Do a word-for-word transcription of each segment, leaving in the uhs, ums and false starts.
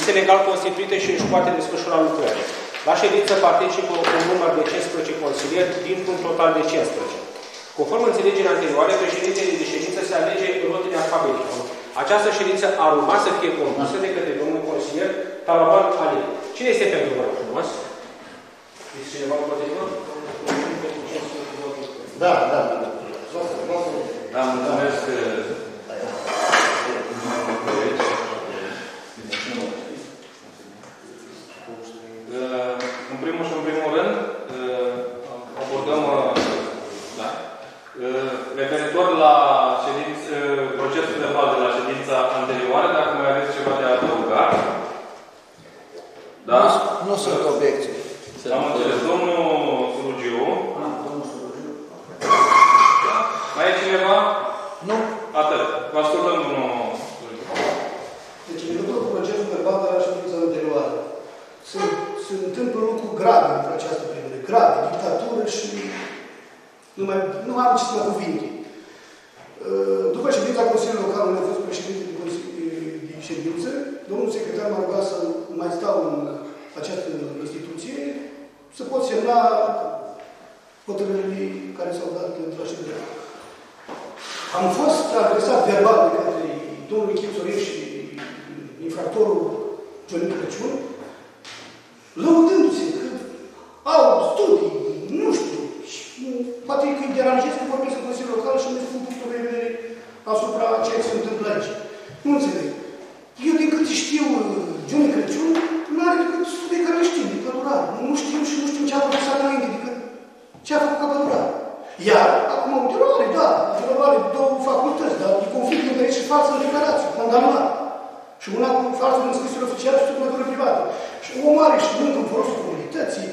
Este legal constituită și își poate desfășura lucrările. La ședință participă un număr de cincisprezece consilieri dintr-un total de cincisprezece. Conform înțelegerii anterioare, președintele de ședință se alege în ordine alfabetică. Această ședință ar urma să fie condusă de către domnul consilier Tarayban Alie. Cine este pentru vă rog frumos? Este cineva împotrivă? Da, da, da. Da, mulțumesc că... În primul și în primul rând, abordăm da, referitor la ședință, procesul de bază la ședința anterioară, dacă mai aveți ceva de adăugat. Da? Nu, nu sunt obiecții. Am înțeles. Domnul Surugiu. Mai e cineva? Nu. Atât. Vă ascultăm, domnul Surugiu. Deci, pentru procesul de bază la ședința anterioară, sunt se întâmplă un lucru grav în această perioadă. Grav, dictatură și... Nu mai, nu mai am ce să mă cuvinte. După ședința Consiliului Local, unde a fost președinte din ședință, domnul secretar m-a rugat să mai stau în această instituție, să pot semna hotărârile care s-au dat într-o ședință. Am fost agresat verbal de către domnul Chip Sorir și infractorul Juni Crăciun, lăudându-se că au studii, nu știu, și poate că îi deranjez că vorbesc în Consiliul Local și îmi spun punctul de vedere asupra ceea ce se întâmplă aici. Nu înțeleg. Eu, de cât știu Juni Crăciun, nu are decât studii care le știu, de călurare. Nu știu și nu știu ce a făcut înainte, decât ce a făcut ca călurare. Iar, acum, ulterioare, da, ulterioare două facultăți, dar de conflict între ei și față în declarație, condamnat. Și una cu față în scrisuri oficiale și structură privată. Omul are și mânt în folosul comunității,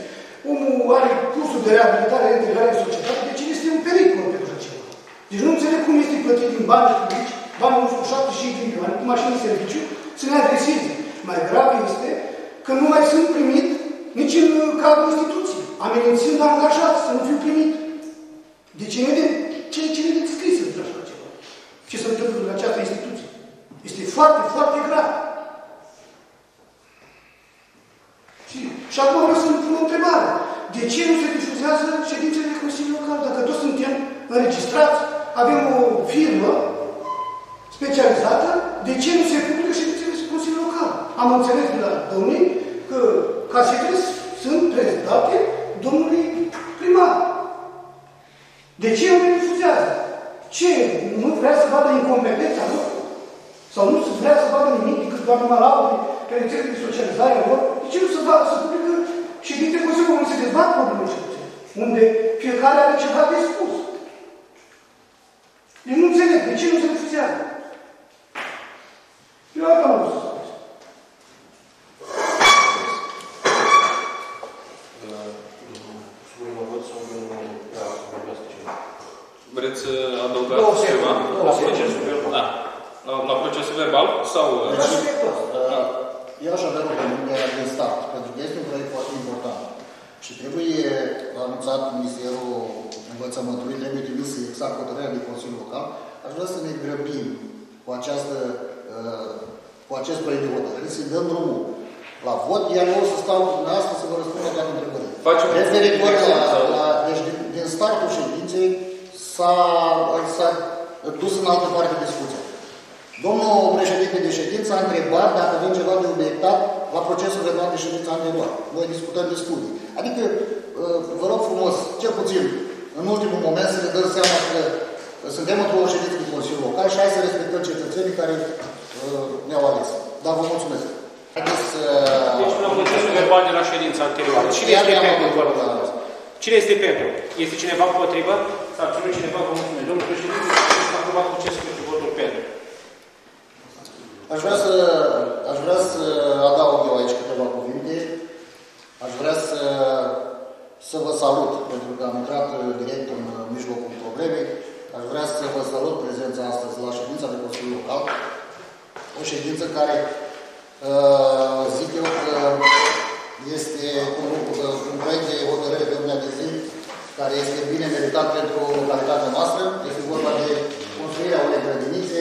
omul are cursul de reabilitare, de integrare în societate, deci este un pericol pentru acela. Deci nu înțeleg cum este plătit din bani publici, bani șaptezeci și cinci de milioane, cu mașini de serviciu, să ne adreseze. Mai grav este că nu mai sunt primit nici în cadrul Constituției, amenințând angajat să nu fiu primit. Deci e de ce e scris într așa ceva. Ce se întâmplă în această instituție? Este foarte, foarte grav. Și acum vreau să-mi pun o întrebare. De ce nu se difuzează ședințele de Consiliu Local? Dacă toți suntem înregistrați, avem o firmă specializată, de ce nu se publică ședințele de Consiliu Local? Am înțeles de la domnii că casetele sunt prezentate domnului primar. De ce nu le difuzează? Ce? Nu vrea să vadă incompetența lor? Sau nu vrea să vadă nimic decât doar numai laudele care trebuie de socializarea lor? De ce nu se va să publică și dintre Consiliul unde se dezbat problemele ședințe? Unde fiecare are ceva de spus. Eu nu înțeleg. De ce nu se difuzează? Eu am vrut să spun. Vreți să adăugați ceva? La procesul verbal? La procesul verbal? Sau... Eu aș avea o propunere de stat, pentru că este un proiect foarte important. Și trebuie anunțat Ministerul Învățământului, trebuie trimis exact hotărârea de Consiliul Local. Aș vrea să ne grăbim cu, această, cu acest proiect de hotărâre, să-i dăm drumul la vot, iar eu o să stau dumneavoastră să vă răspund la toate întrebările. Referitor la, la, deci din, din startul ședinței s-a dus în altă parte discuția. Domnul președinte de ședință a întrebat dacă avem ceva de obiectat la procesul verbal de ședință anterioară. Noi discutăm de studii. Adică, vă rog frumos, cel puțin, în ultimul moment să ne dăm seama că suntem într-o ședință cu Consiliul Local și hai să respectăm cetățenii care ne-au ales. Dar vă mulțumesc. Haideți să... Deci, la procesul verbal de la ședința anterioară. Cine este pentru? Cine este pentru? Este cineva împotrivă? S-a abținut cineva? Vă mulțumesc. Domnul președinte, s-a aprobat procesul pentru votul pentru. Aș vrea să, aș vrea să adaug eu aici câteva cuvinte. Aș vrea să, să vă salut, pentru că am intrat direct în mijlocul problemei. Aș vrea să vă salut prezența astăzi la ședința de Consiliu Local. O ședință care, zic eu, că este un, un proiect de hotărâre pe lumea de zi, care este bine meritat pentru localitatea noastră. Este vorba de construirea unei grădinițe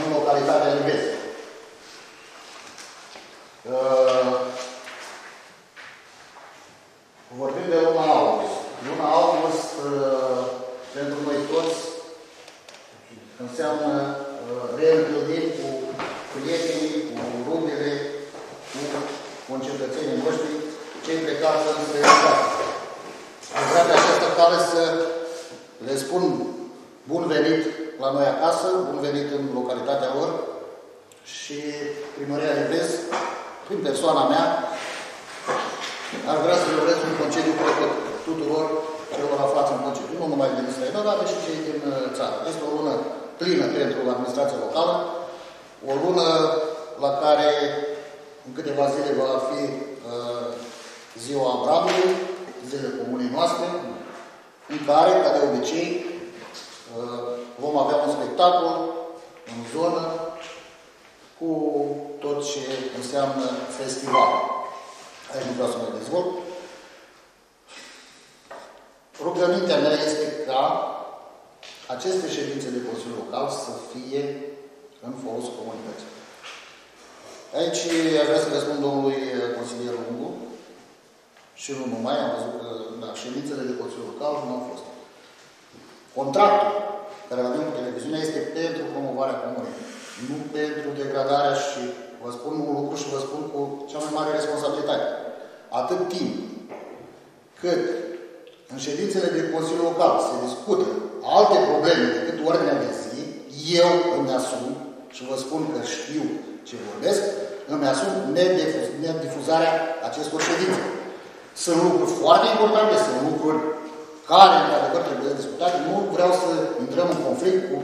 în localitatea Livezi. Uh, vorbim de luna august. Luna august uh, pentru noi toți înseamnă uh, reîntâlniri cu prietenii, cu rudele, cu concetățenii noștri, cei plecați în străinătate. Aș vrea de această cale să le spun bun venit la noi acasă, bun venit în localitatea lor și primăria Livezi, prin persoana mea, ar vrea să le urez un concediu plăcut tuturor celor aflați în concediu, nu numai din străinătate, dar și cei din țară. Este o lună plină pentru administrația locală, o lună la care în câteva zile va fi uh, ziua Abramului, zilele comunii noastre, în care, ca de obicei, uh, vom avea un spectacol în zonă cu tot ce înseamnă festival. Aici nu vreau să mă dezvolt. Rugămintea mea este ca aceste ședințe de Consiliu Local să fie în folosul comunității. Aici aș vrea să răspund domnului consilier Lungu și nu numai, am văzut că da, ședințele de Consiliu Local nu au fost. Contractul care avem cu televiziunea este pentru promovarea comunei, nu pentru degradarea și vă spun un lucru și vă spun cu cea mai mare responsabilitate. Atât timp cât în ședințele de Consiliu Local se discută alte probleme decât ordinea de zi, eu îmi asum și vă spun că știu ce vorbesc, îmi asum nedifuzarea acestor ședințe. Sunt lucruri foarte importante, sunt lucruri care, într-adevăr, trebuie discutate. Nu vreau să intrăm în conflict cu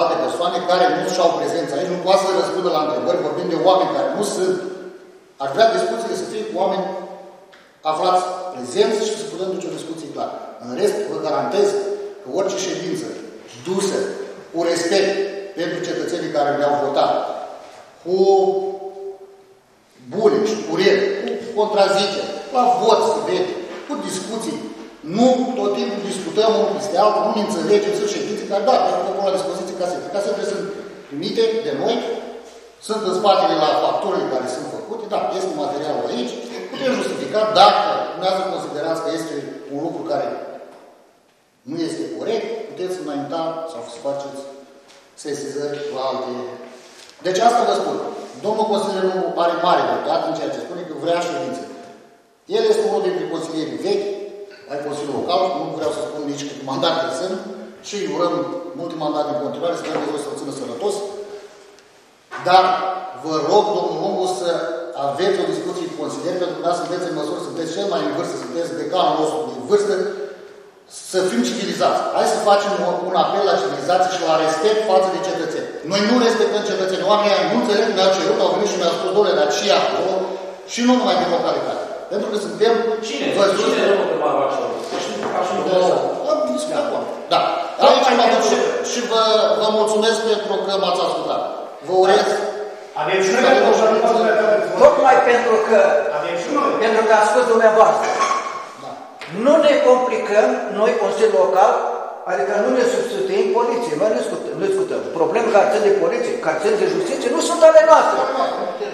alte persoane care nu și-au prezența aici, nu poate să răspundă la întrebări, vorbim de oameni care nu sunt. Aș vrea discuțiile să fie cu oameni aflați prezenți și să putem duce o discuție clară. În rest, vă garantez că orice ședință dusă cu respect pentru cetățenii care le-au votat, cu bune și curiere, cu contrazicere, la vot se vede, cu discuții. Nu tot timpul discutăm unul peste altul, nu înțelegem, sunt ședințe care, da, le-am făcut la dispoziție casete. Casetele sunt primite de noi, sunt în spatele la facturile care sunt făcute, da, este materialul aici, putem justifica dacă dumneavoastră considerați că este un lucru care nu este corect, puteți înainta sau să faceți sesizări la alte. Deci asta vă spun. Domnul consilier nu pare mare dreptate în ceea ce spune că vrea ședințe. El este unul dintre consilierii vechi ai Consiliului Local, nu vreau să spun nici cât mandate sunt și îi urăm multe mandate în continuare, sperăm că să-l țină sănătos. Dar vă rog, domnul Lungu, să aveți o discuție cu consilieri, pentru că sunteți în măsură, sunteți cel mai în vârstă, sunteți decanul nostru din vârstă, să fim civilizați. Hai să facem un apel la civilizație și la respect față de cetățeni. Noi nu respectăm cetățenii. Oamenii nu înțeleg, ne-au cerut, au venit și mi-au spus, doamne, dar ce acolo? Și nu numai din localitate. Pentru că suntem cine? Văzuți. Cine e primarul acolo? Da. Aici mă duc și vă mulțumesc pentru că m-ați ascultat. Vă urez. Avem și noi tocmai pentru că pentru că ați fost dumneavoastră. Nu ne complicăm noi, Consiliul Local, adică nu ne substituim poliție, noi nu discutăm. discutăm. Probleme care țin de poliție, care țin de justiție, nu sunt ale noastre.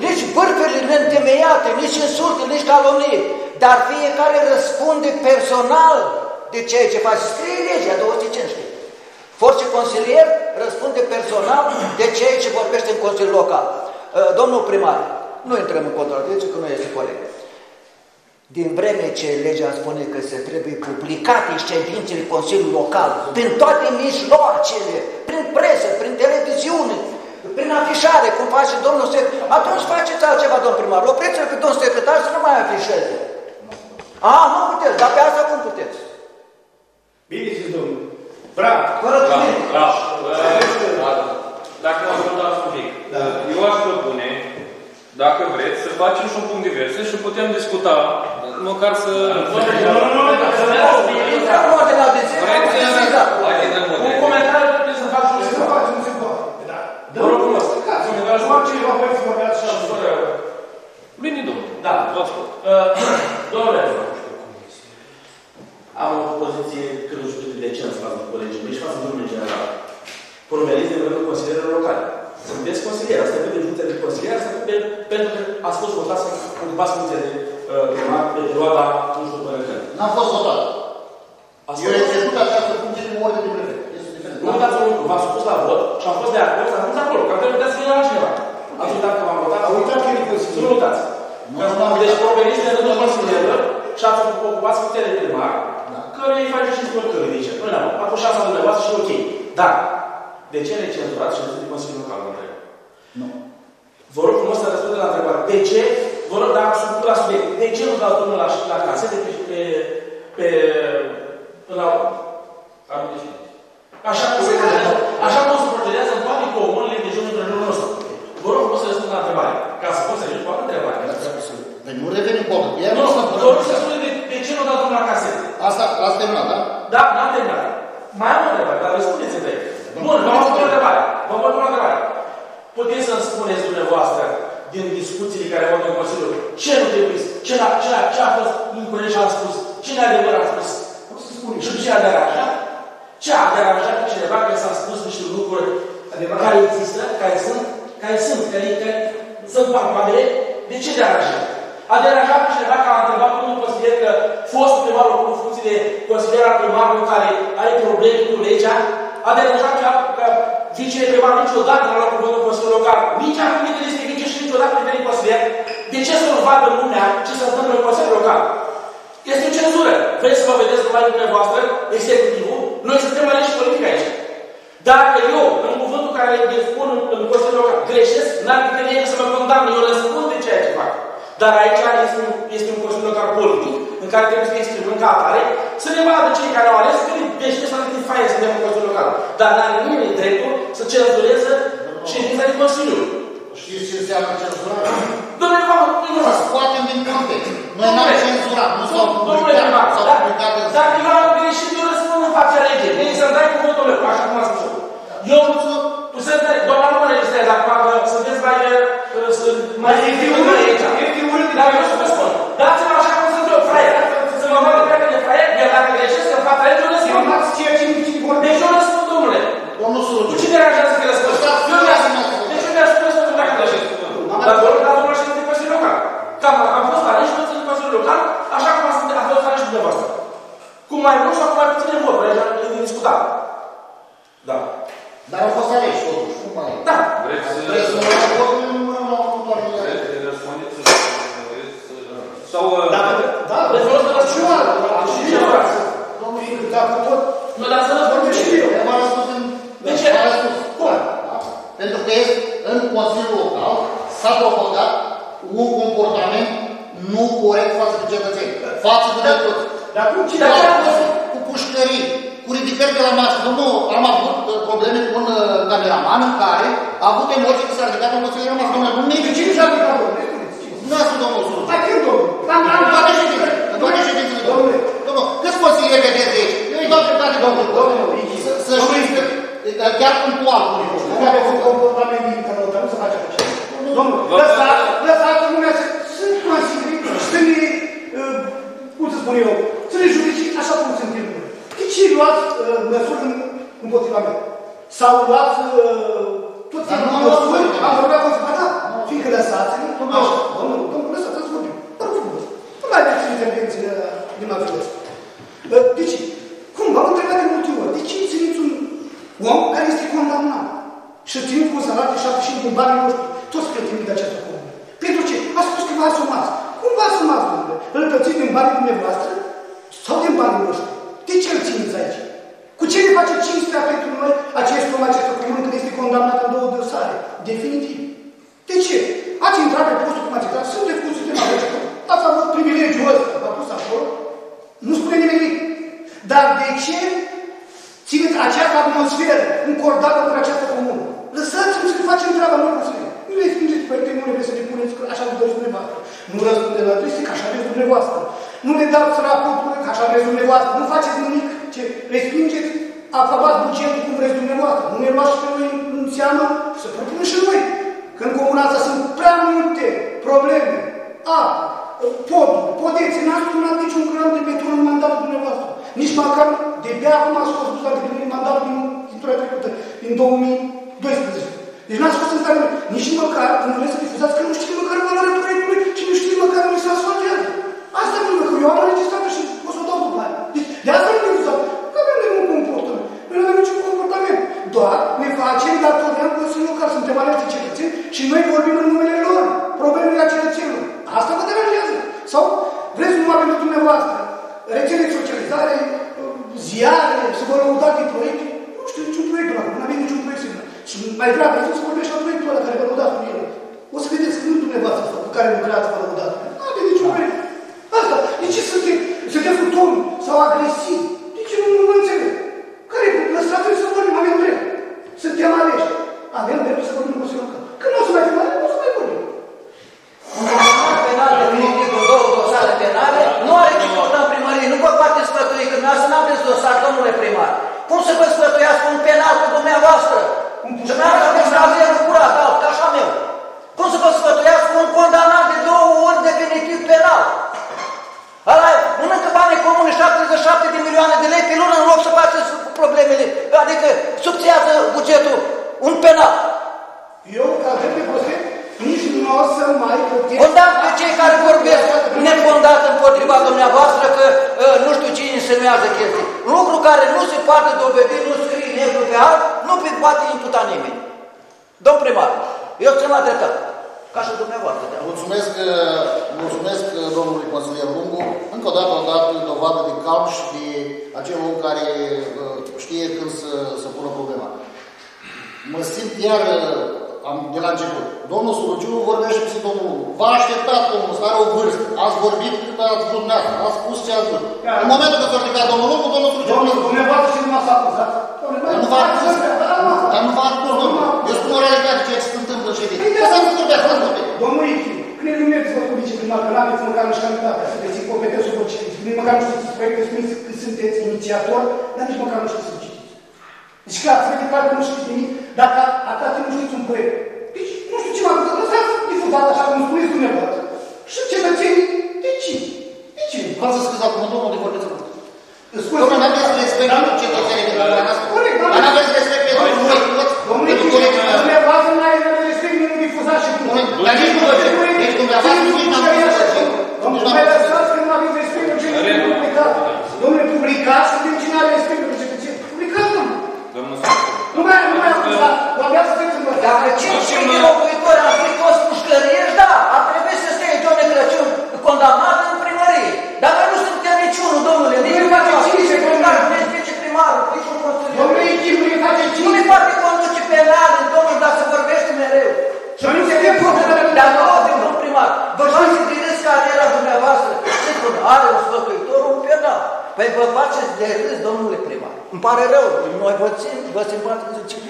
Nici vârfurile neîntemeiate, nici insulte, nici calomnii. Dar fiecare răspunde personal de ceea ce face. Scrie legea două sute cincisprezece. Forțe consilier răspunde personal de ceea ce vorbește în Consiliul Local. Domnul primar, nu intrăm în contradicție, că nu este corect. Din vreme ce legea spune că se trebuie publicate ședințele Consiliului Local, prin toate mijloacele, prin presă, prin televiziune, prin afișare, cum face domnul secretar, atunci faceți altceva, domn primar. Opreți-l pe domnul secretar să nu mai afișeze. A, nu puteți, dar pe asta cum puteți? Bine zis, domnul. Bravo! Bravo! Dacă mă ascultați un pic, eu aș propune, dacă vreți, să facem și un punct de vedere și putem discuta, măcar să... Nu, nu, nu, nu, să ne răspiriți. Nu, nu, nu, de zi, un comentariu trebuie să faci un ziua. Vă rog frumos. Bine, domnul. Da, vă ascult. Domnule, am o poziție cât nu știu de ce îți fac cu colegii mei și fac domnul general. Pormeliți de vreo consilieră locală. Sunteți consilier, asta e pe de junta de consilier, asta e pe pentru că ați fost votați să ocupați funcția de primar pe perioada unsprezece douăzeci. N-am fost votat. Eu am trecut această funcție de ordine de prefect. Este diferent. Nu uitați un lucru, v-am supus la vot și am fost de acord, am fost acolo, că am trebuit să vină la cineva. Ați uitat că m-am votat, am uitat că e posibil. Nu uitați. Deci proveniți de rândul consilierului și ați ocupați funcția de primar, care îi face și spune nici. Nu le-am luat. Atunci șansa dumneavoastră și ok. Dar, de ce recenzurați și de Consiliul Local? Nu. Vă rog frumos să răspunde la întrebare. De ce? Vă rog, dar sunt la subiect. De ce nu dați domnul la, la casete pe... pe... pe... la... Așa cum se procedează. Așa cum se procedează în toate comunile de jurul întregului nostru. Vă rog frumos să răspund la întrebare. Ca să pot să ajungi cu altă întrebare. Deci nu revenim bolă. Nu, vă rog să spune de ce nu dați domnul la casete. Asta l-ați terminat, da? Da, n-am terminat. Mai am o întrebare, dar răspundeți-mi de ei. Bun, v-am văzut o întrebare. V-am văzut o întrebare. Puteți să-mi spuneți dumneavoastră, din discuțiile care au avut în Consiliu, ce nu trebuie, ce, la, ce, la, ce a fost incorect și a spus, ce neadevărat a spus, și ce a deranjat, ce a deranjat pe cineva că s-a spus niște lucruri care există, care sunt, care sunt, care, care sunt palpabile, de ce deranjat? A deranjat pe cineva că a întrebat cum un consilier că fost primarul cu funcție de consilier al primarului care are probleme cu legea, a deranjat că, că vicele primar niciodată nu a luat cuvântul Consiliul Local. Nici acum nu este vice și niciodată nu deveni consilier. De ce să nu vadă lumea ce se întâmplă în Consiliul Local? Este o cenzură. Vreți să vă vedeți numai dumneavoastră, executivul? Noi suntem aleși politic aici. Dacă eu, în cuvântul care le spun în Consiliul Local, greșesc, n-ar trebui să mă condamn. Eu răspund de ceea ce fac. Dar aici este un, este un Consiliu Local politic, în care trebuie să ne exprimăm ca atare, să ne vadă cei care au ales, că deci nu sunt de faie să ne un Consiliu Local. Dar n-are nimeni dreptul să cenzureze ședința din Consiliul. Știți ce înseamnă cenzurare? Domnule, vă rog, scoatem din context. Noi n-am cenzurat, nu s-au publicat, s-au publicat. Dacă eu am greșit, eu răspund în fața legii. Veni să-mi dai cuvântul meu, așa cum am spus-o. Eu nu sunt, tu să-mi dai, doamna nu mă registrează acum, că să vezi mai... Mai efectivă aici. Dar eu să vă spun, dați-mă așa cum sunt eu, fraier. Să mă vadă treacă de fraier, iar dacă greșesc în fața ei, eu răspund. Eu dați ceea ce nu-ți vorbim. Deci eu răspund, domnule. Domnul Sărăciu. Cu cine deranjează că răspund? Eu răspund. Deci eu mi-aș răspund dacă greșesc. Dar vă rog, dar vă rog și din Consiliul Local. Cam am fost aleși, nu din Consiliul Local, așa cum a fost aleși dumneavoastră. Cu mai mult sau cu mai puține vorbe, e de discutat. Da. Dar au fost aleși, totuși, cum mai e? Da. Vreți să răspundeți? Sau... Da, vreți să răspundeți ceva? Și ce vreați? Domnul Iuliu, dacă tot... Nu, dar să răspundeți și eu. M-a răspuns în... De ce? M-a răspuns. Cum? Pentru că este în Consiliul Local s-a propagat un comportament nu corect față de cetățeni. Față de toți. Dar cum ce? Dar ce a fost? Cu pușcării. Cu ridicări de la masă. Nu, am avut probleme cu un cameraman în care a avut emoții că s-a ridicat în Consiliul Local. Nu ne-i de ce nu s-a ridicat, domnule? Nu a spus domnul Sărăciu. Dar când, domnule? În toate ședințele. În toate ședințele, domnule. Domnul, câți consiliere vedeți aici? Eu îi dau dreptate, domnul. Domnul, să-și ridică. Chiar cum tu am, domnul. Nu care au făcut comportament din călăută, nu se face pe ce. Domnul, lăsați, lăsați lumea să ne consiliere și să ne, cum să spun eu, să ne judici așa cum sunt din lume. De ce luați măsuri împotriva mea? Sau luați tot felul de măsuri, am vorbea cu spata, fiindcă lăsați-ne, domnul, domnul, lăsați-ne, vorbim. Dar nu frumos. Nu mai aveți intervenții din la felul ăsta. De ce? Cum? M-am întrebat de multe ori. De ce țineți un om care este condamnat și ținut cu un salat de șapte sute din banii noștri, toți pretinii de această comună? Pentru ce? A spus că vă asumați. Cum vă asumați, domnule? Îl plătiți din banii dumneavoastră sau din banii noștri? De ce îl țineți aici? Cu ce ne face cinstea pentru noi acest om, această comună, când este condamnat în două dosare? Definitiv. De ce? Ați intrat pe postul cum ați intrat, sunteți cu suntem aleși. Ați avut privilegiul ăsta, v-a pus acolo. Nu spune nimic. Dar de ce țineți această atmosferă încordată pentru această comună? Lăsați-mi să facem treaba, nu răspunde. Nu le spingeți, părinte, nu vreți să le puneți că așa vă doriți dumneavoastră. Nu răspunde la triste că așa aveți dumneavoastră. Nu le dați raportul că așa aveți dumneavoastră. Nu faceți nimic. Ce respingeți, aprobați bugetul cum vreți dumneavoastră. Nu ne luați pe noi în seamă să propunem și noi. Că în comuna asta sunt prea multe probleme. Apă, podul, podeți, n-ați sunat niciun gram de beton în mandatul dumneavoastră. Nici măcar de pe acum ați fost dus la deplinirea mandatului din tura trecută, din două mii doisprezece. Deci n-ați fost în stare, nici măcar, când vreți să difuzați, că nu știe măcar valoarea proiectului și nu știe măcar unde se asfaltează. Asta nu e, că eu am înregistrat și o să o dau după aia. Deci de asta nu e difuzați, că noi nu avem un comportament. Noi nu avem niciun comportament. Doar ne facem datoria în Consiliul Local, suntem aleși cetățeni și noi vorbim în numele lor, problemele a cetățenilor. Asta vă deranjează. Sau vreți numai pentru dumneavoastră rețele de socializare, ziare, să vă lăudați de proiecte. Nu știu niciun proiect, nu avem niciun proiect semnat. Și mai grav, vreau să vorbești la proiectul ăla care vă lăudați cu el. O să vedeți că nu dumneavoastră cu care lucrați vă lăudați. Nu avem niciun proiect. Asta, de ce sunteți furtoni sau agresivi? De ce nu mă înțeleg? Care lăsați-l să vorbim, avem drept. Suntem aleși. Avem dreptul să vorbim cu Consiliul Local. Că nu o să mai fim aleși, nu o să mai vorbim. Nu are discutat în primărie, nu vă poate sfătui, că dumneavoastră nu aveți dosar, domnule primar. Cum să vă sfătuiască un penal cu dumneavoastră? Și mi-a fost azerul curat, alt, așa meu. Cum să vă sfătuiască un condamnat de două ori definitiv penal? Ăla mănâncă banii comuni șaptezeci și șapte de milioane de lei pe lună în loc să faceți problemele, adică subțiază bugetul un penal. Eu, ca drept de prospect, nici nu o să mai putem... Condamn pe cei care vorbesc nefondat împotriva dumneavoastră că uh, nu știu ce insinuează chestii. Lucru care nu se poate dovedi, nu scrie negru pe alt, nu pe poate imputa nimeni. Domn primar, eu țin la dreptate. Ca și dumneavoastră. Mulțumesc, mulțumesc domnului consilier Lungu. Încă o dată o dată dovadă de calm și de acel om care uh, știe când să, să pună problema. Mă simt iar... Am, de la început. Domnul Suruciu vorbește cu domnul Lungu. V-a așteptat, domnul, stare o vârstă. Ați vorbit cât ați vrut, ați spus ce ați vrut. În momentul când s-a ridicat domnul Lungu, domnul Suruciu... Domnul, dumneavoastră și nu s-a acuzat. Dar nu v-a acuzat, domnul. Eu spun o realitate ce se întâmplă în ședință. Că s-a nu vorbeați, ați vorbit. Domnul Ichi, când ne numeți vă publici, când mă aveți măcar nici candidatea, să veți incompetență vă citiți, când măcar nu știți proiecte, spuneți că sunteți inițiator, dar nici măcar nu știți să citiți. Deci că ați ridicat că nu știți nimic, dacă atât nu știți un proiect. Deci, nu știu ce m-a făcut, lăsați difuzat așa cum spuneți dumneavoastră. Și cetățenii, de ce? De ce? V-ați scăzat cu domnul de vorbeță. Domnul, nu aveți respect pentru cetățenii de la noastră. Corect, da. Nu aveți respect pentru noi toți. Domnule, dumneavoastră nu aveți respect pentru difuzat și cu noi. Dar nici nu vă zic. Deci, dumneavoastră nici nu aveți respect. Domnule, mai lăsați că nu aveți respect pentru cetățenii de publicat. Domnule, publicați și de cine are respect pentru cetățenii. Publicați, domnule. Nu mai am acuzat, vorbea să fieți învățat. Dacă cinci mii de locuitori ar fi toți pușcăriești, da, ar trebui să stea Juni Crăciun condamnat în primărie. Dacă nu suntem niciunul, domnule, nici nu face cinci mii de primari, nici viceprimarul, nici un consiliu. Domnule, nu ne face cinci mii. Nu ne poate conduce penal, domnul, dar se vorbește mereu. Și nu se vede probleme. Dar nu, domnul primar, vă știți să gândiți cariera dumneavoastră. Sigur, are un sfătuitor, un penal. Păi vă faceți de râs, domnule primar. Îmi pare rău, noi vă țin, vă simpatiți,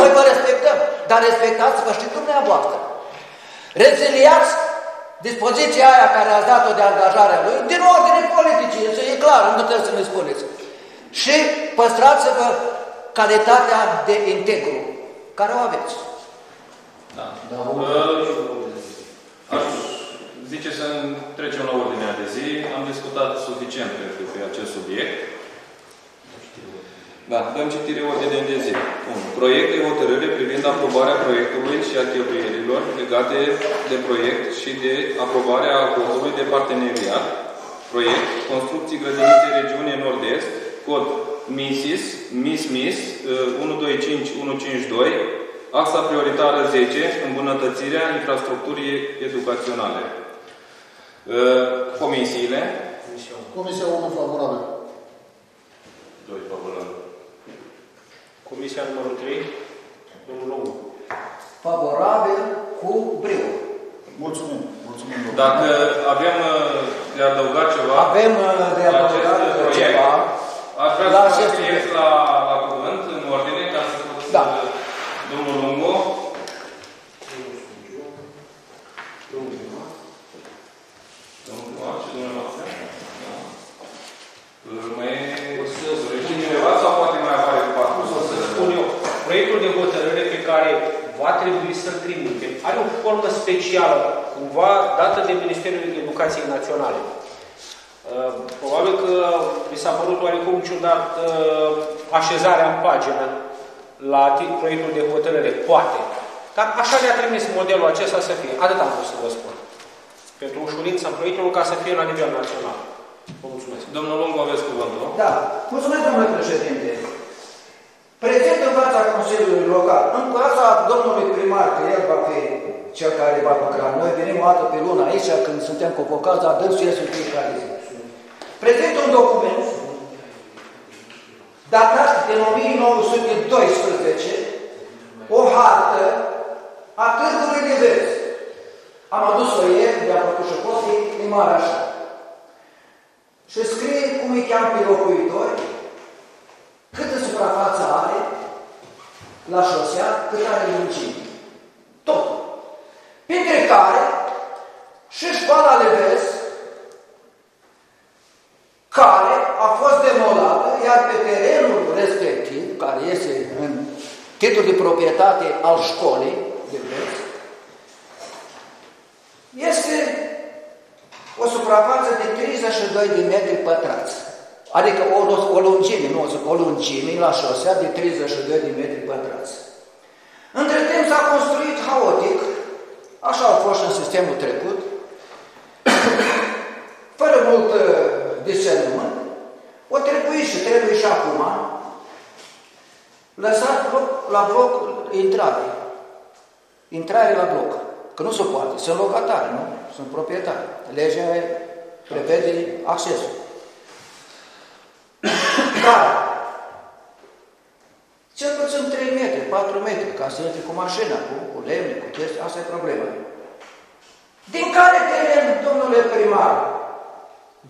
noi vă respectăm, dar respectați-vă și dumneavoastră. Reziliați dispoziția aia care ați dat-o de angajarea lui, din ordine politice, este e clar, nu trebuie să ne spuneți. Și păstrați-vă calitatea de integru, care o aveți. Da. Da. Aș zice să trecem la ordinea de zi, am discutat suficient pe acest subiect. Da, dăm citire ordinei de zi. unu. Proiect de hotărâre privind aprobarea proiectului și a cheltuielilor legate de proiect și de aprobarea acordului de parteneriat. Proiect construcții grădinițe regiune nord-est, cod MISIS, MISMIS, unu doi cinci unu cinci doi, axa prioritară zece, îmbunătățirea infrastructurii educaționale. Comisiile. Comisia unu favorabil. doi favorabil. Comisia numărul trei, domnul Lungu. Favorabil cu brio. Mulțumim. Mulțumim, domnule. Dacă avem de adăugat ceva, avem de adăugat proiect, ceva, aș vrea să vă scrieți la, la cuvânt, în ordine, ca să puteți, da. Domnul Lungu. Domnul Sugiu. Domnul Lungu. Domnul Lungu și domnul Lungu. Mai dorește cineva sau poate mai apare cu patru? O să spun eu. Proiectul de hotărâre pe care va trebui să-l trimitem are o formă specială, cumva dată de Ministerul Educației Naționale. Probabil că mi s-a părut oarecum ciudat așezarea în pagină la proiectul de hotărâre, poate. Dar așa le-a trimis modelul acesta să fie. Atât am vrut să vă spun. Pentru ușurința proiectului, ca să fie la nivel național. Vă mulțumesc. Domnul Lungu, aveți cuvântul. Da. Mulțumesc, domnule președinte. Prezent în fața Consiliului Local, în casa domnului primar, că el va fi cel care va lucra. Noi venim o dată pe lună aici, când suntem convocați, dar dânsul este în fiecare zi. Prezent un document datat din o mie nouă sute doisprezece, o hartă a Târgului Livezi. Am adus-o ieri, de-a făcut și postii, din Marașa. Și scrie cum îi cheam pe locuitori, câtă suprafața are la șosea, cât are lungime. Tot. Printre care și școala Livezi, care a fost demolată, iar pe terenul respectiv, care este în titlul de proprietate al școlii Livezi, este o suprafață de treizeci și doi de metri pătrați. Adică o, o lungime, nu o lungime la șosea de treizeci și doi de metri pătrați. Între timp s-a construit haotic, așa a fost și în sistemul trecut, fără mult discernământ, o trebuie și trebuie și acum lăsat bloc, la bloc intrare. Intrare la bloc. Că nu se poate. Sunt locatari, nu? Sunt proprietari. Legea prevede accesul. Dar, cel puțin trei metri, patru metri, ca să intri cu mașina, cu, cu lemne, cu chestii, asta e problema. Din care teren, domnule primar,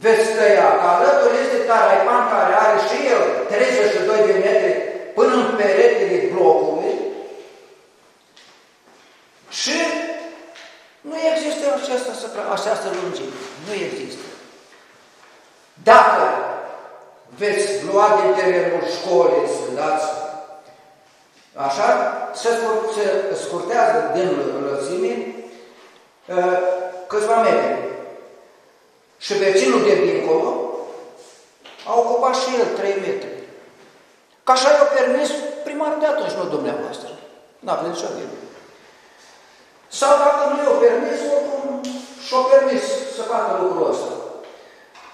veți tăia? Că alături este Tarayban, care are și el treizeci și doi de metri până în peretele blocului și nu există această, această lungime. Nu există. Dacă veți lua din terenul școlii să dați așa, se scurtează din lățime câțiva metri. Și vecinul de dincolo a ocupat și el trei metri. Că așa i-a permis primarul de atunci, nu dumneavoastră. N-aveți nicio bine. Sau dacă nu i-o permis, oricum și-o permis să facă lucrul ăsta.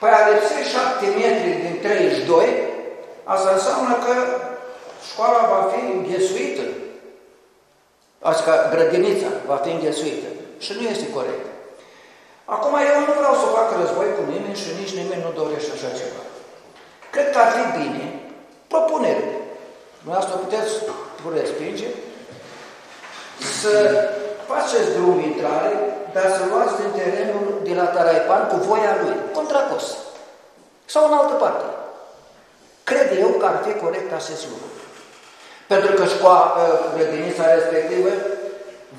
Păi a lipsit șapte metri din treizeci și doi, asta înseamnă că școala va fi înghesuită. Adică grădinița va fi înghesuită. Și nu este corect. Acum eu nu vreau să fac război cu nimeni și nici nimeni nu dorește așa ceva. Cred că ar fi bine propunerile. Dumneavoastră puteți respinge să faceți drum intrare, dar să luați din terenul de la Tarayban cu voia lui, contracost. Sau în altă parte. Cred eu că ar fi corect acest lucru. Pentru că școala, grădinița respectivă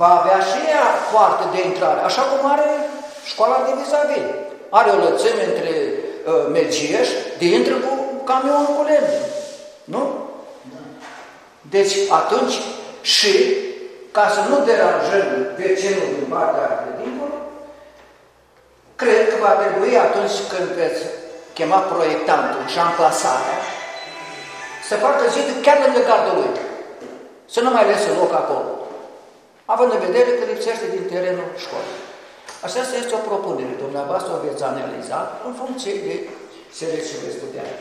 va avea și ea foarte de intrare, așa cum are școala de vis-a-vis. Are o lățime între uh, Mergiești, de intră cu camionul cu lemn. Nu? Deci atunci și ca să nu deranjăm vecinul din partea de dincolo, cred că va trebui atunci când veți chema proiectantul și amplasarea să facă zidul chiar lângă gardul lui. Să nu mai lăsă loc acolo. Având în vedere că lipsește din terenul școlii. Aceasta este o propunere. Dumneavoastră o veți analiza în funcție de selecțiile studiale.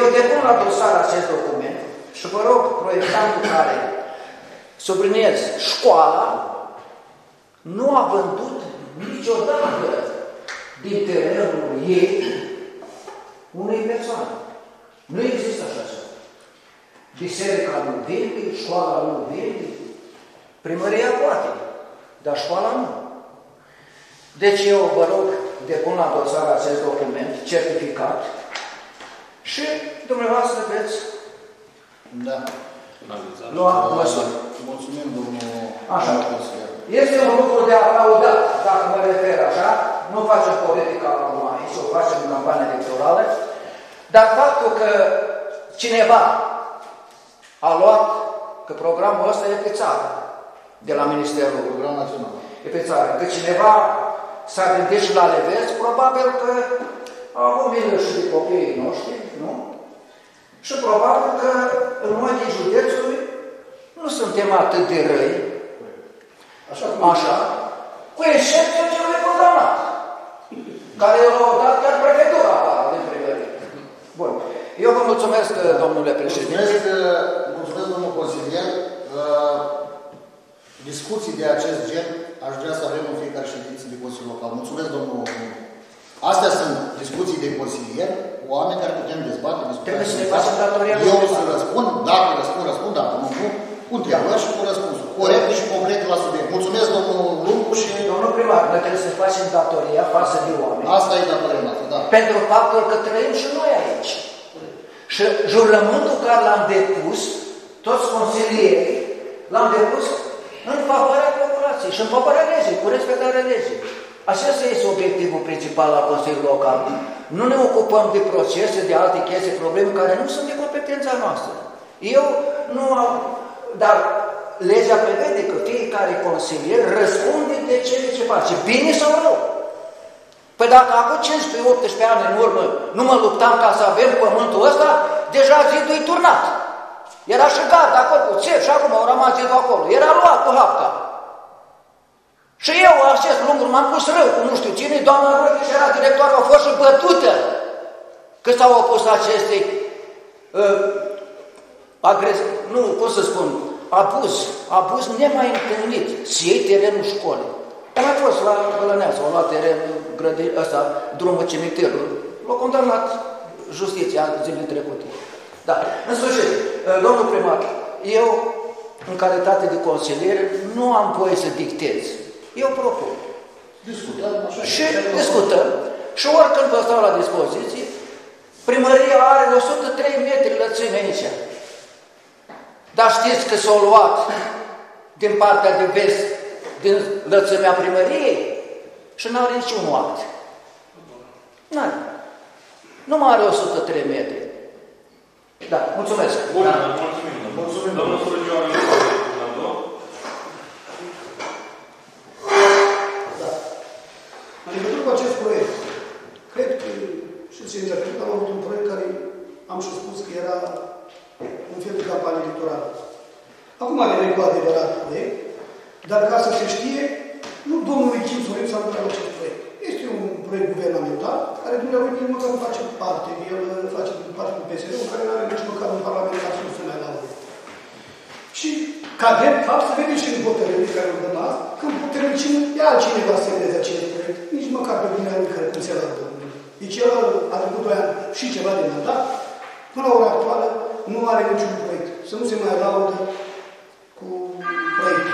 Eu depun la dosar acest document și vă rog proiectantul care subliniez, școala nu a vândut niciodată din terenul ei unei persoane. Nu există așa ceva. Biserica nu vinde, școala nu vinde, primăria poate, dar școala nu. Deci eu vă rog, depun la dosar acest document certificat și dumneavoastră veți da. Luat măsuri. Mulțumim, domnul. Așa. Este un lucru de aplaudat, dacă mă refer așa. Nu facem politica acum aici, o facem în campanie electorală, dar faptul că cineva a luat că programul ăsta e pe țară, de la Ministerul Educației Naționale. E pe țară. Că cineva s-a gândit și la Livezi, probabil că au avut milă și de copiii noștri, nu? Și probabil că în multe județuri nu suntem atât de răi, așa, așa cu excepția celui programat, care l-au dat chiar prefectura de primărie. Bun. Eu vă mulțumesc, domnule președinte. Mulțumesc, mulțumesc domnul consilier. Discuții de acest gen aș vrea să avem în fiecare ședință de Consiliul Local. Mulțumesc, domnul. Astea sunt discuții de consilier, oameni care putem dezbate. Trebuie să ne facem datoria. Eu să răspund, dacă răspund, răspund, dacă nu, nu, cu întrebări și cu răspunsul. Corect și concret la subiect. Mulțumesc, domnul Lungu și... Domnul primar, noi trebuie să facem datoria față de oameni. Asta e datoria noastră, da. Pentru faptul că trăim și noi aici. Și jurământul care l-am depus, toți consilierii, l-am depus în favoarea populației și în favoarea legii, cu respectarea legii. Acesta este obiectivul principal al Consiliului Local. Nu ne ocupăm de procese, de alte chestii, probleme care nu sunt de competența noastră. Eu nu am... Dar legea prevede că fiecare consilier răspunde de ce de ce face. Bine sau rău? Păi dacă acum cincisprezece optsprezece ani în urmă nu mă luptam ca să avem pământul ăsta, deja zidul e turnat. Era și gard acolo cu țep și acum au rămas zidul acolo. Era luat cu hapta. Și eu, acest lucru, m-am pus rău cu nu știu cine, doamna Rochi și era directoare, a fost și bătută că s-au opus acestei uh, agresiv, nu, cum să spun, abuz, abuz nemai întâlnit, să iei terenul școlii. Am mai fost la Bălăneasa, au luat terenul, grădini, ăsta, drumul cimitirului, l-au condamnat justiția zilele trecute. Dar, în sfârșit, domnul primar, eu, în calitate de consilier, nu am voie să dictez. Eu propun. Discutăm. Așa și discutăm. Și oricând vă stau la dispoziție, primăria are o sută trei metri lățime aici. Dar știți că s-au luat din partea de vest, din lățimea primăriei și nu are niciun act. Nu are. Nu mai are o sută trei metri. Da, mulțumesc. Bun, da. Mulțumim. Mulțumim. Domnul Surgioară, cu acest proiect, cred că, știți, sincer, cred că am avut un proiect care am și spus că era un fel de campanie electorală. Acum avem cu adevărat proiect, dar ca să se știe, nu domnul Chin Sorin s-a lucrat acest proiect. Este un proiect guvernamental, care dumneavoastră nu măcar face parte, el face parte din P S D-ul, care nu are nici măcar un parlament ca să nu se mai la urmă. Și, ca drept fapt, să vedem și în hotărârii care îl dăm azi, când hotărârii cine e altcineva să semneze acest proiect. Nici măcar pe mine în care se la domnul. Deci el a trecut doi ani și ceva din mandat, până la ora actuală nu are niciun proiect. Să nu se mai laudă cu proiecte.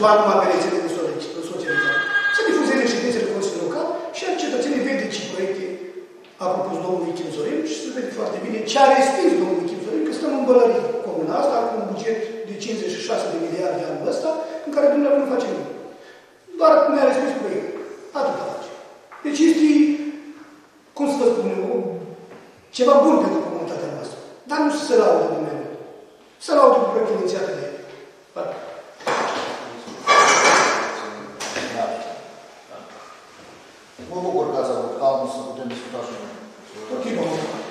Doar numai pe rețele de socializare. Să difuzeze ședințele Consiliului Local și a cetățenii vede ce proiecte a propus domnul Chin Sorin și se vede foarte bine ce a respins domnul Chin Sorin, că stăm în bălărie. Comuna asta are un buget de cincizeci și șase de miliarde anul ăsta, în care dumneavoastră nu face nimic. Doar cum a respins proiectul. Atâta face. Deci este, cum să vă spun eu, ceva bun pentru comunitatea noastră. Dar nu se laudă dumneavoastră. Se laudă cu proiectul inițiat de el. Mă bucur că ați avut calm să putem discuta și noi. Tot timpul mă bucur.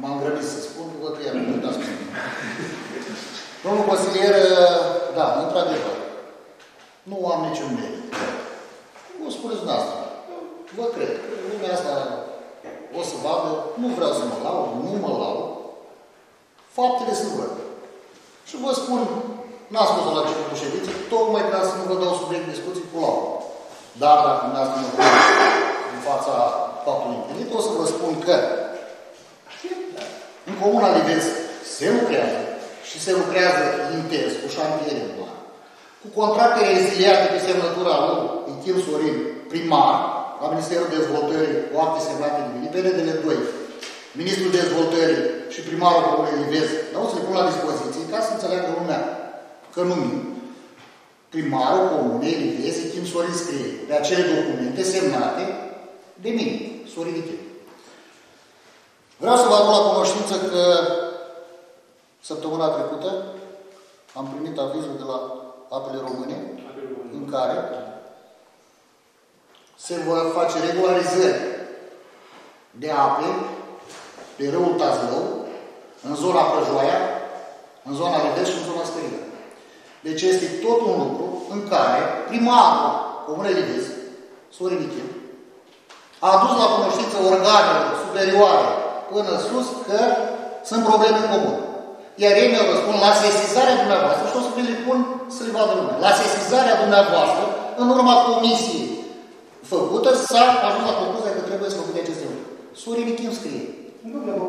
M-am grăbit să spun, că că i-am uitat spune. Domnul consilier, da, într-adevăr, nu am niciun merit. O spuneți dumneavoastră. Vă cred. Lumea asta o să vadă. Nu vreau să mă laud, nu mă laud. Faptele se văd. Și vă spun, n-am spus-o la începutul ședinței, tocmai ca să nu vă dau subiect de discuții cu laud. Dar dacă dumneavoastră mă pune în fața faptului împlinit, o să vă spun că în Comuna Livezi se lucrează și se lucrează intens cu șantiere în plan. Cu contracte reziliate pe semnătura lui Chin Sorin, primar, la Ministerul Dezvoltării, cu acte semnate de mine, P N D L doi, Ministrul Dezvoltării și primarul Comunei Livezi, dar o să le pun la dispoziție ca să înțeleagă lumea că nu mint. Primarul Comunei Livezi, Chin Sorin scrie de acele documente semnate de mine, Soriniche. Vreau să vă aduc la cunoștință că săptămâna trecută am primit avizul de la Apele Române, în care se vor face regularizări de ape pe râul Tazlou, în zona Prăjoaia, în zona Lideși și în zona Stărina. Deci este tot un lucru în care primarul Comunei Livezi, Sorin Michin, a adus la cunoștință organelor superioare până sus că sunt probleme în comun. Iar ei mi-au răspuns la sesizarea dumneavoastră și o să le pun să le vadă lumea. La sesizarea dumneavoastră, în urma comisiei făcută, s-a ajuns la concluzia că trebuie să făcute acest lucru. Sorin Michin scrie.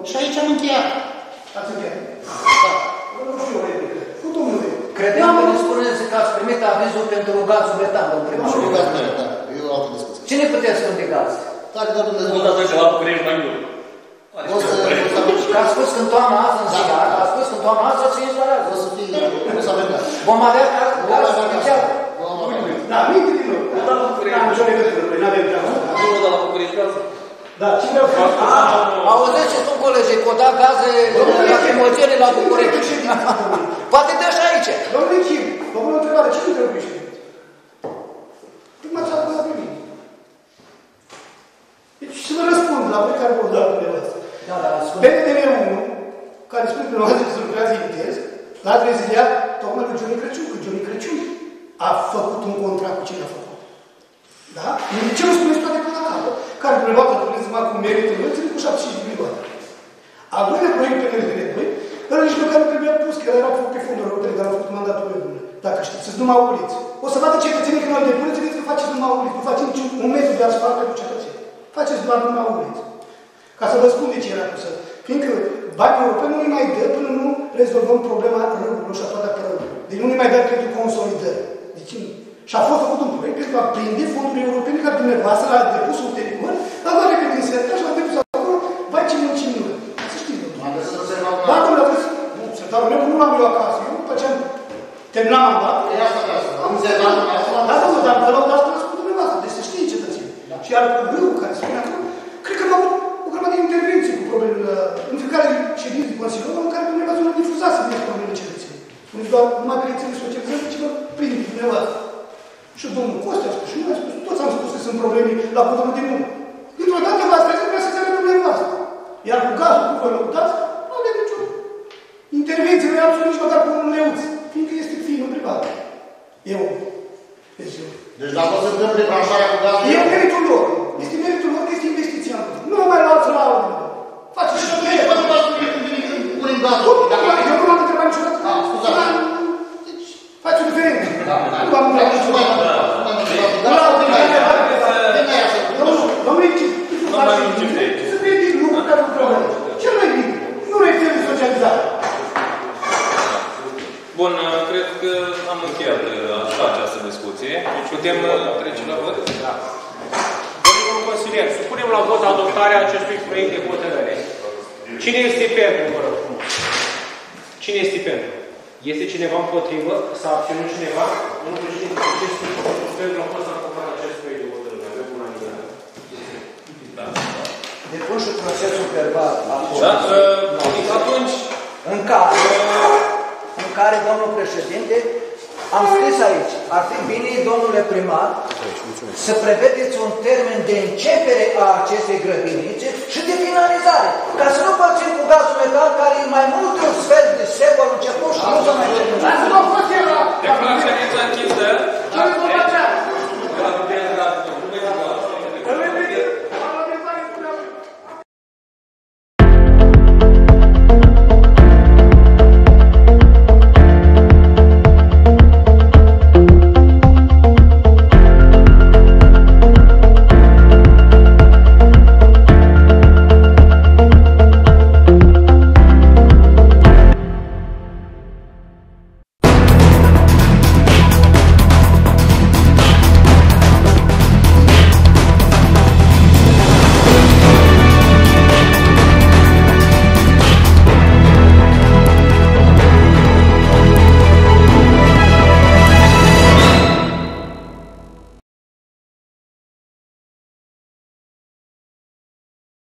Și aici am încheiat. Ați încheiat. Da. Nu știu o replică. Cu Dumnezeu. Credeam că dispuneți că ați primit avizul pentru rugat subletan. Nu știu rugat subletan. Eu am altă discuție. Ce ne puteți contegați? Dacă doar Dumnezeu. Nu dați la București mai mult. Ați spus că în toamna asta, în ziua, ați spus că în toamna asta se instalează. O să fie, nu s-a venit. Vom avea cazul special. Da, minte din nou. Nu dați la București. Nu știu că nu avem treabă. Nu dați la București cazul. Da, ce vreau să spun? Auziți ce sunt colegii, că o da gaze lacrimogene la București. Poate de așa aici. Domnul Michim, vă pun o întrebare, ce nu trebuie știi? Când m-ați luat la primit? Deci și vă răspund la voi care vor da dumneavoastră. B N D V unu, care spune că dumneavoastră se lucrează interes, l-a reziliat tocmai cu Juni Crăciun, că Juni Crăciun a făcut un contract cu cine a făcut. Da? De ce nu spuneți toate până la capăt? Care prelua că puneți numai cu meritul înțeleg cu șaptezeci și cinci de milioane. Al doilea proiect pe M D V doi, dar nici măcar nu trebuia pus, că el era făcut pe fondul europene, dar a făcut mandatul pe bună. Dacă știți, să-ți numai obliți. O să vadă cetățenii când noi depuneți, vedeți că faceți numai obliți. Nu faceți niciun un metru de asfalt pentru cetățenii. Faceți doar numai obliți. Ca să răspund de ce era pusă. Fiindcă banii europeni nu-i mai dă până nu rezolvăm problema râurilor și a toată râurilor. Deci nu-i mai dă pentru consolidări. Deci nu. Și a fost făcut un proiect pentru a prinde fondurile europene care dumneavoastră l-a depus ulterior, dar doar repede din serta și l-a depus acolo, vai ce muncim noi. Să știți, domnule. Dacă mi-a vrut, nu, sertarul meu nu l-am eu acasă, eu după ce am terminat mandatul, da, domnule, dar vă luau de asta răspunsul dumneavoastră, deci să știe cetățenii. Și iar râul care spunea acolo, cred că am avut o grămadă de intervenții cu problemele, în fiecare ședință din Consiliul, în care dumneavoastră nu difuzase din problemele cetățenii. Spuneți doar numai pe rețele socializate, ci vă prinde dumneavoastră. Și domnul Coste a spus, și noi a spus, toți am spus că sunt probleme la cuvântul de muncă. Dintr-o dată v-ați trezit că vreau să înțeleg problemele voastre. Iar cu gazul, cu vă lăutați, nu avem niciun. Intervenție, noi am spus nici măcar cu un leuț, fiindcă este fiinul privat. Eu. Deci eu. Deci dacă o să dăm debranșarea cu gazul... E meritul lor. Este meritul lor, este investiția lor. Nu mă mai luați la altul. Faceți și meritul. Deci, poate v-ați spune că punem gazul. Eu nu m-am întrebat niciodată. Faci o diferență. Nu am întrebat niciodată. Bun, cred că am încheiat așa această discuție. Putem trece la vot? Da. Domnul consilier, supunem la vot adoptarea acestui proiect de hotărâre. Cine este pentru, vă rog? Cine este pentru? Este cineva împotrivă? S-a abținut cineva? Nu știu ce nu pot să acopăr acest proiect de hotărâre. Avem unanimitate. Depun și procesul verbal. Da? Atunci, în cazul în care, domnul președinte, am scris aici, ar fi bine, domnule primar, să prevedeți un termen de începere a acestei grădinițe și de finalizare, ca să nu facem cu gazul metan, care e mai mult un sfert de secol început și nu s-a mai terminat. Dar nu a fost era! Declarația este închisă.